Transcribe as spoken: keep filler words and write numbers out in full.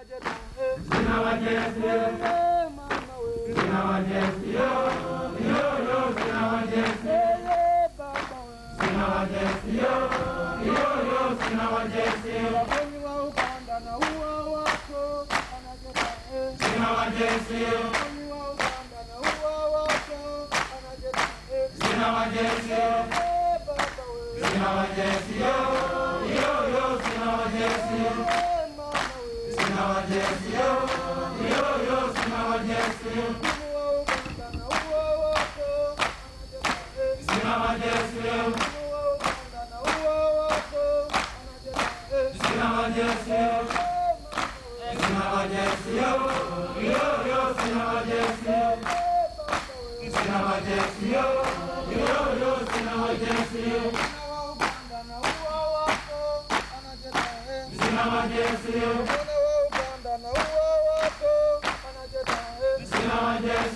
Sina Majeshi, Sina Majeshi, yo yo yo, Sina Majeshi, Sina Majeshi, yo yo yo, Sina Majeshi, Sina Majeshi, Sina Majeshi, Sina Majeshi, yo yo yo, Sina Majeshi. Sina Majeshi, yo, yo, yo, Sina Majeshi. Sina Majeshi, yo. Sina Majeshi, yo. Sina Majeshi, yo, yo, yo, Sina Majeshi. Sina Majeshi, yo, yo, yo, Sina Majeshi. Sina Majeshi, yo.